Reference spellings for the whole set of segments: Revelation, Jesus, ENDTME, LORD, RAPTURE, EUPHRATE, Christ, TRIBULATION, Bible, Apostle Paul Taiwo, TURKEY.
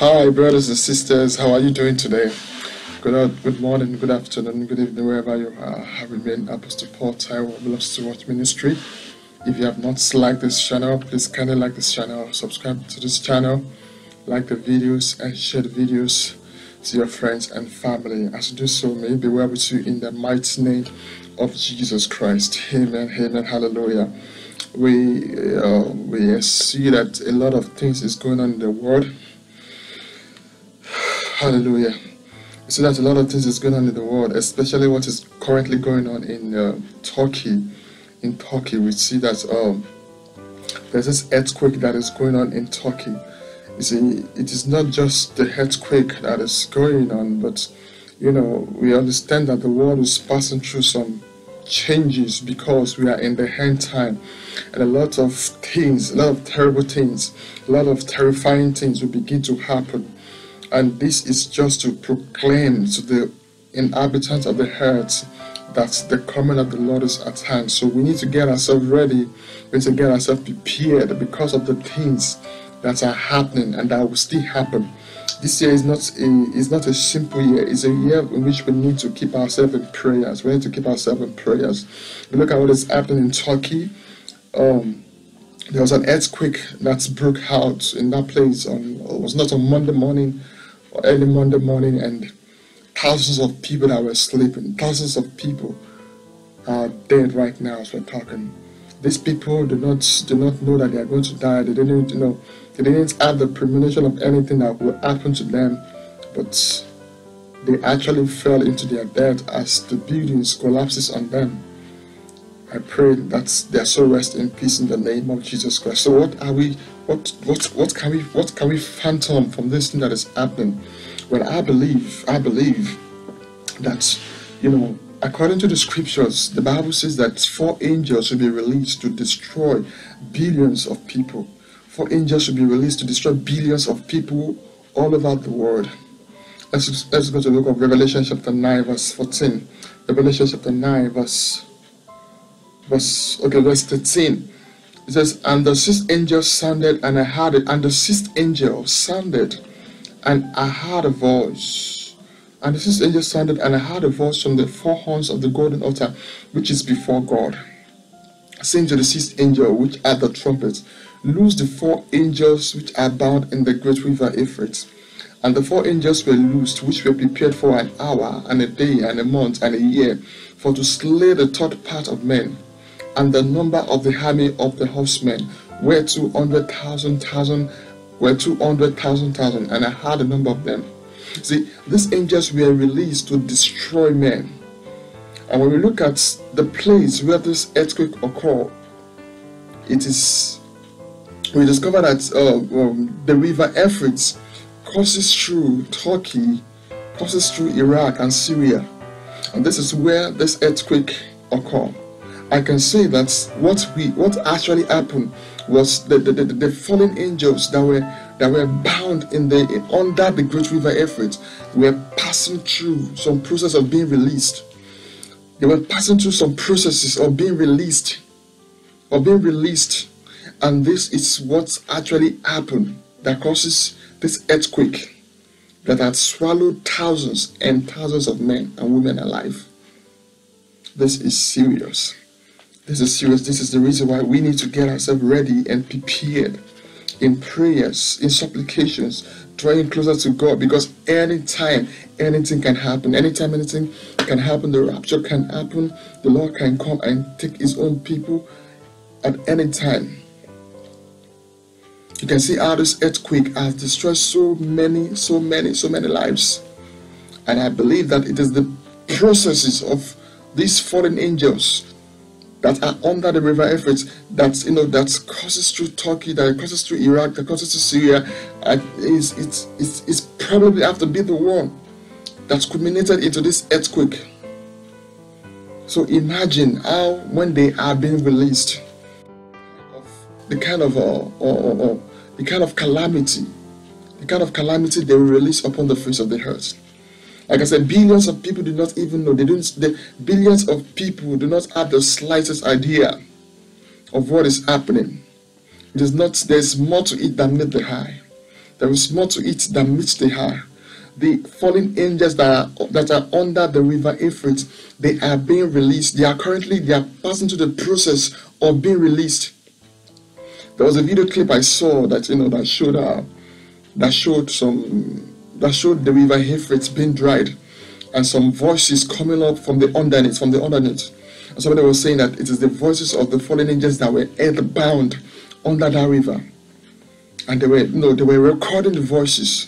Hi, brothers and sisters. How are you doing today? Good morning, good afternoon, good evening, wherever you are. I remain Apostle Paul Taiwo, Beloved City Watch Ministry. If you have not liked this channel, please kindly like this channel, subscribe to this channel, like the videos, and share the videos to your friends and family. As you do so, may it be well with you in the mighty name of Jesus Christ. Amen, amen, hallelujah. We see that a lot of things is going on in the world. Hallelujah. So that a lot of things is going on in the world, especially what is currently going on in Turkey. In Turkey, we see that there's this earthquake that is going on in Turkey. You see, it is not just the earthquake that is going on, but you know, we understand that the world is passing through some changes because we are in the end time, and a lot of things, a lot of terrible things, a lot of terrifying things will begin to happen. And this is just to proclaim to the inhabitants of the earth that the coming of the Lord is at hand. So we need to get ourselves ready, we need to get ourselves prepared because of the things that are happening and that will still happen. This year is not a simple year. It's a year in which we need to keep ourselves in prayers. We need to keep ourselves in prayers. We look at what is happening in Turkey. There was an earthquake that broke out in that place. It was not on Monday morning. Early Monday morning, and thousands of people that were sleeping, thousands of people are dead right now as we're talking. These people do not know that they are going to die. They didn't know. They didn't have the premonition of anything that would happen to them, but they actually fell into their death as the buildings collapses on them. I pray that their soul rest in peace in the name of Jesus Christ. So what are we? What can we fathom from this thing that is happening? Well, I believe that, you know, according to the scriptures, the Bible says that 4 angels will be released to destroy billions of people. 4 angels will be released to destroy billions of people all over the world. Let's go to the book of Revelation chapter 9 verse 14. Revelation chapter 9 verse 13. It says, and the 6th angel sounded, and I heard it. And the 6th angel sounded, and I heard a voice. And the 6th angel sounded, and I heard a voice from the 4 horns of the golden altar, which is before God, saying to the 6th angel, which are the trumpets, loose the 4 angels which are bound in the great river Euphrates. And the 4 angels were loosed, which were prepared for an hour, and a day, and a month, and a year, for to slay the 3rd part of men. And the number of the army of the horsemen were 200,000, and I heard the number of them. See, these angels were released to destroy men. And when we look at the place where this earthquake occurred, we discover that the river Euphrates courses through Turkey, courses through Iraq and Syria, and this is where this earthquake occurred. I can say that what actually happened was the fallen angels that were bound under the great river Euphrates were passing through some process of being released. They were passing through some processes of being released, and this is what actually happened that causes this earthquake that had swallowed thousands and thousands of men and women alive. This is serious. This is serious. This is the reason why we need to get ourselves ready and prepared in prayers, in supplications, drawing closer to God, because anytime anything can happen. Anytime anything can happen, the rapture can happen, the Lord can come and take his own people at any time. You can see how this earthquake has destroyed so many lives. And I believe that it is the processes of these fallen angels that are under the river Euphrates, that you know, that courses through Turkey, that courses through Iraq, that courses through Syria, it's probably have to be the one that culminated into this earthquake. So imagine how, when they are being released, the kind of calamity they will release upon the face of the earth. Like I said, billions of people do not even know. Billions of people do not have the slightest idea of what is happening. There's more to it than meets the eye. There is more to it than meets the eye. The fallen angels that are under the river Euphrates, they are being released. They are passing through the process of being released. There was a video clip I saw that showed the river Euphrates being dried, and some voices coming up from the underneath. And somebody was saying that it is the voices of the fallen angels that were earthbound under that river, and they were recording the voices.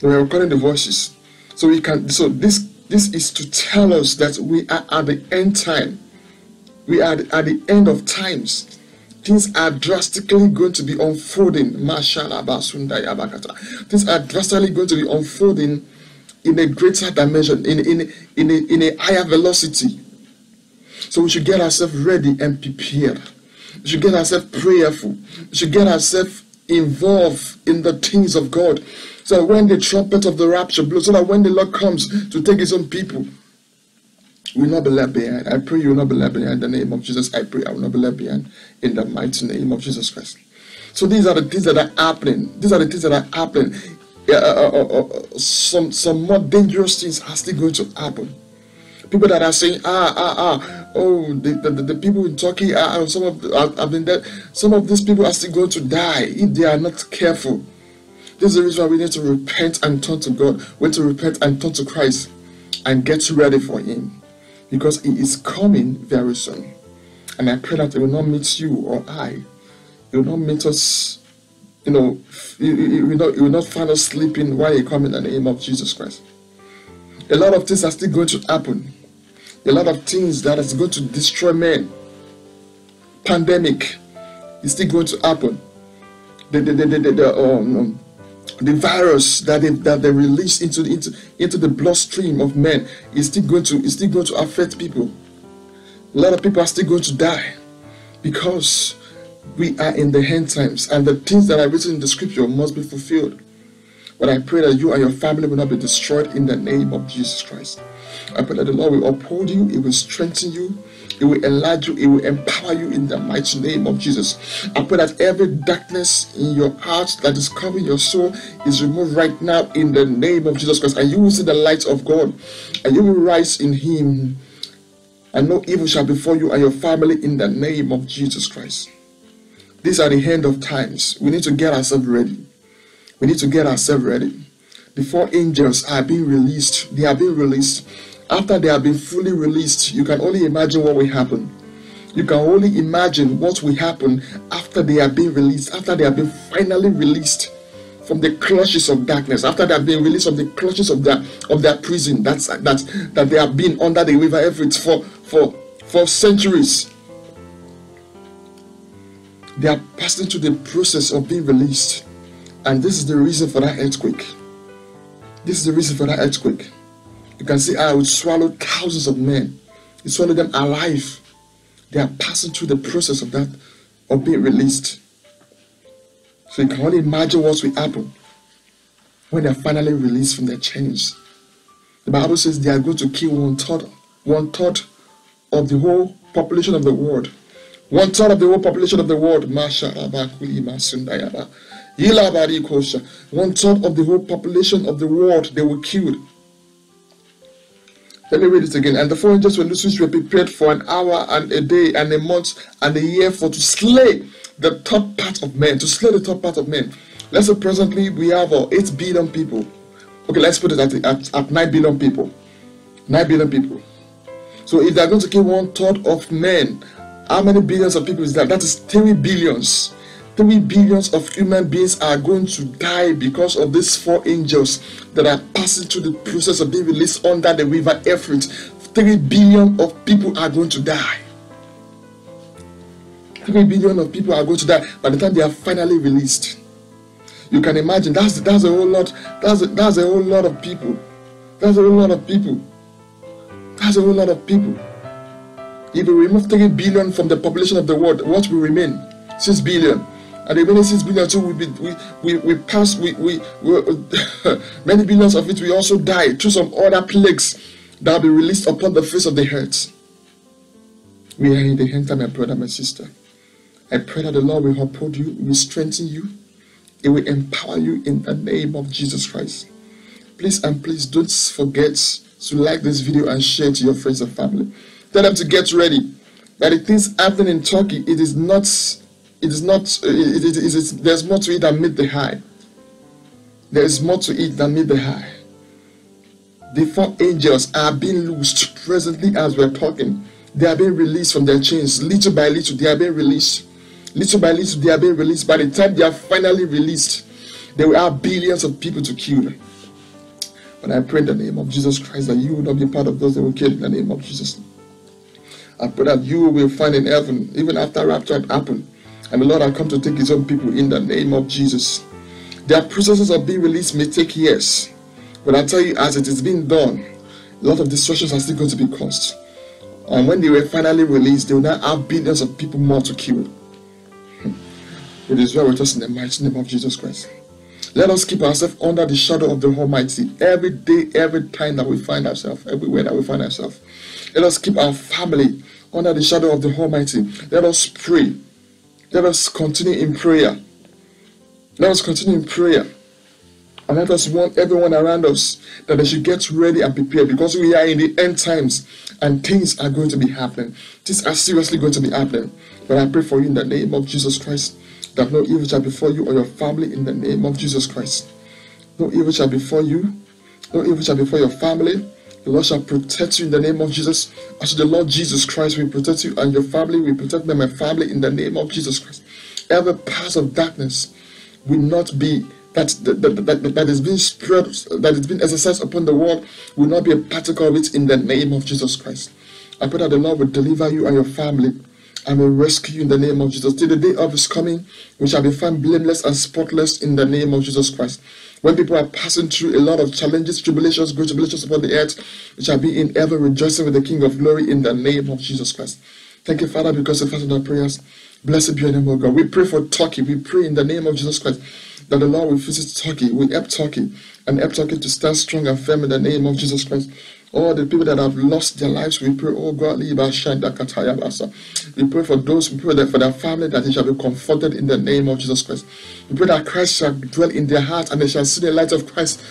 They were recording the voices. So we can. So this is to tell us that we are at the end time. We are at the end of times. Things are drastically going to be unfolding. Things are drastically going to be unfolding in a greater dimension, in a higher velocity. So we should get ourselves ready and prepared. We should get ourselves prayerful. We should get ourselves involved in the things of God. So when the trumpet of the rapture blows, so that when the Lord comes to take his own people, we will not be left behind. I pray you will not be left behind in the name of Jesus. I pray I will not be left behind in the mighty name of Jesus Christ. So these are the things that are happening. These are the things that are happening. Some more dangerous things are still going to happen. People that are saying, oh, the people in Turkey, some of these people are still going to die if they are not careful. This is the reason why we need to repent and turn to God. We need to repent and turn to Christ and get ready for him, because he is coming very soon. And I pray that it will not meet you or I. It will not meet us, it will not find us sleeping while he comes in the name of Jesus Christ. A lot of things are still going to happen. A lot of things that is going to destroy men. Pandemic is still going to happen. The virus that they release into the bloodstream of men is still going to affect people. A lot of people are still going to die, because we are in the end times, and the things that are written in the scripture must be fulfilled. But I pray that you and your family will not be destroyed in the name of Jesus Christ. I pray that the Lord will uphold you, He will strengthen you, He will enlarge you, He will empower you in the mighty name of Jesus. I pray that every darkness in your heart that is covering your soul is removed right now in the name of Jesus Christ. And you will see the light of God, and you will rise in Him, and no evil shall befall you and your family in the name of Jesus Christ. These are the end of times. We need to get ourselves ready. We need to get ourselves ready. The four angels are being released. They are being released. After they have been fully released, you can only imagine what will happen. You can only imagine what will happen after they have been released, after they have been finally released from the clutches of darkness, after they have been released from the clutches of their prison that they have been under the river Euphrates for centuries. They are passing through the process of being released. And this is the reason for that earthquake. This is the reason for that earthquake. You can see how it swallowed thousands of men. It swallowed them alive. They are passing through the process of that, of being released. So you can only imagine what will happen when they are finally released from their chains. The Bible says they are going to kill one third of the whole population of the world. One third of the whole population of the world. One third of the whole population of the world, they were killed. Let me read it again. And the four angels which were prepared for an hour and a day and a month and a year to slay the top part of men. To slay the top part of men. Let's say presently we have 8 billion people. Okay, let's put it at 9 billion people. 9 billion people. So if they are going to kill one third of men, how many billions of people is that? That is 3 billions. 3 billions of human beings are going to die because of these four angels that are passing through the process of being released under the river Euphrates. 3 billion of people are going to die. 3 billion of people are going to die by the time they are finally released. You can imagine that's a whole lot. That's a whole lot of people. That's a whole lot of people. That's a whole lot of people. If we remove 3 billion from the population of the world, what will remain? 6 billion. And the remaining 6 billion too many billions of it will also die through some other plagues that will be released upon the face of the earth. We are in the end time, my brother, my sister. I pray that the Lord will uphold you, will strengthen you, It will empower you in the name of Jesus Christ. Please and please don't forget to like this video and share it to your friends and family. Tell them to get ready. That the things happening in Turkey, there's more to it than meet the eye. There is more to it than meet the eye. The four angels are being loosed presently as we're talking. They are being released from their chains. Little by little, they are being released. Little by little, they are being released. By the time they are finally released, there are billions of people to kill. But I pray in the name of Jesus Christ that you will not be part of those that will kill in the name of Jesus. I pray that you will find in heaven, even after rapture had happened, and the Lord has come to take his own people in the name of Jesus. Their processes of being released may take years. But I tell you, as it is being done, a lot of destructions are still going to be caused. And when they were finally released, they will now have billions of people more to kill. It is well with us in the mighty name of Jesus Christ. Let us keep ourselves under the shadow of the Almighty every day, every time that we find ourselves, everywhere that we find ourselves. Let us keep our family under the shadow of the Almighty. Let us pray. Let us continue in prayer. Let us continue in prayer. And let us warn everyone around us that they should get ready and prepare, because we are in the end times and things are going to be happening. Things are seriously going to be happening. But I pray for you in the name of Jesus Christ that no evil shall befall you or your family in the name of Jesus Christ. No evil shall befall you. No evil shall befall your family. The Lord shall protect you in the name of Jesus. As the Lord Jesus Christ will protect you and your family, we protect them and family in the name of Jesus Christ. Every path of darkness will not be that is being spread, that is being exercised upon the world, will not be a particle of it in the name of Jesus Christ. I pray that the Lord will deliver you and your family and will rescue you in the name of Jesus. Till the day of his coming, we shall be found blameless and spotless in the name of Jesus Christ. When people are passing through a lot of challenges, tribulations, great tribulations upon the earth, we shall be in heaven rejoicing with the King of glory in the name of Jesus Christ. Thank you, Father, because of our prayers. Blessed be your name, O God. We pray for Turkey. We pray in the name of Jesus Christ that the Lord will visit Turkey, will help Turkey, and help Turkey to stand strong and firm in the name of Jesus Christ. All the people that have lost their lives, we pray, oh God, we pray for those, we pray that for their family, that they shall be comforted in the name of Jesus Christ. We pray that Christ shall dwell in their heart, and they shall see the light of Christ,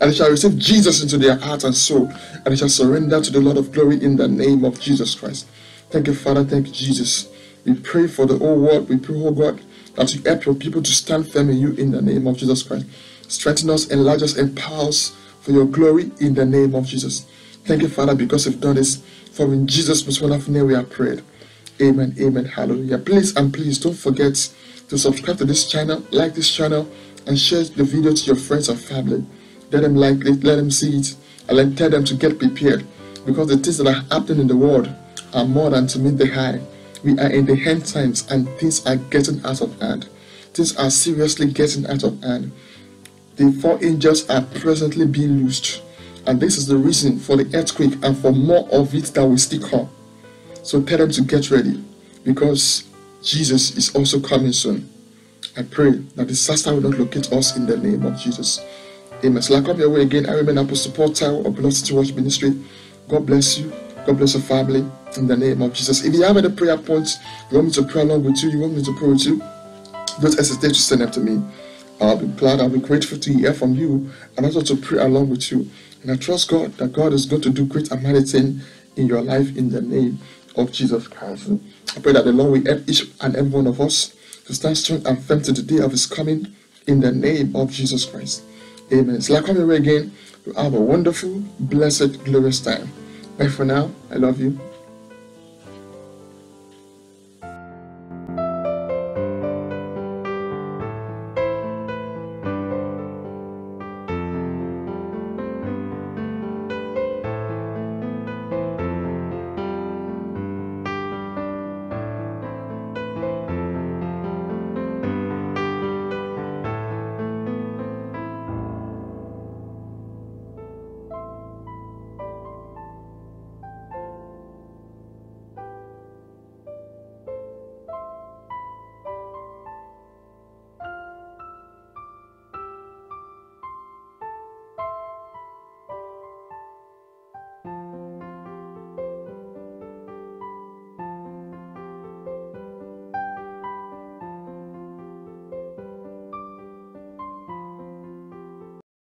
and they shall receive Jesus into their heart and soul, and they shall surrender to the Lord of glory in the name of Jesus Christ. Thank you, Father. Thank you, Jesus. We pray for the whole world. We pray, oh God, that you help your people to stand firm in you in the name of Jesus Christ. Strengthen us, enlarge us, empower us for your glory in the name of Jesus. Thank you, Father, because you've done this. For in Jesus' most wonderful name we have prayed. Amen, amen, hallelujah. Please and please don't forget to subscribe to this channel, like this channel, and share the video to your friends and family. Let them like it, let them see it, and then tell them to get prepared, because the things that are happening in the world are more than to meet the eye. We are in the end times and things are getting out of hand. Things are seriously getting out of hand. The four angels are presently being loosed. And this is the reason for the earthquake and for more of it that will still come. So tell them to get ready, because Jesus is also coming soon. I pray that disaster will not locate us in the name of Jesus. Amen. So I come your way again. I remain Apostle Paul Taiwo of Beloved City Watch Ministry. God bless you. God bless your family in the name of Jesus. If you have any prayer points, you want me to pray along with you, you want me to pray with you, don't hesitate to send them to me. I'll be glad, I'll be grateful to hear from you and also to pray along with you. And I trust God that God is going to do great and mighty things in your life in the name of Jesus Christ. I pray that the Lord will help each and every one of us to stand strong and firm to the day of his coming in the name of Jesus Christ. Amen. So I come your way again. You have a wonderful, blessed, glorious time. Bye for now. I love you.